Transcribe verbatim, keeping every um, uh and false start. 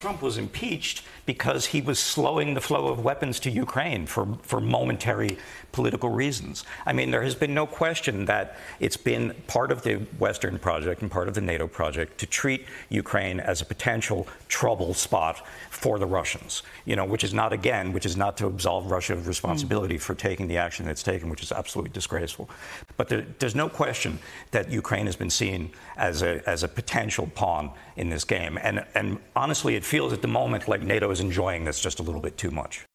Trump was impeached because he was slowing the flow of weapons to Ukraine for, for momentary political reasons. I mean, there has been no question that it's been part of the Western project and part of the NATO project to treat Ukraine as a potential trouble spot for the Russians, you know, which is not, again, which is not to absolve Russia of responsibility mm. for taking the action that's taken, which is absolutely disgraceful. But there, there's no question that Ukraine has been seen as a, as a potential pawn in this game. And, and honestly, it feels at the moment like NATO is enjoying this just a little bit too much.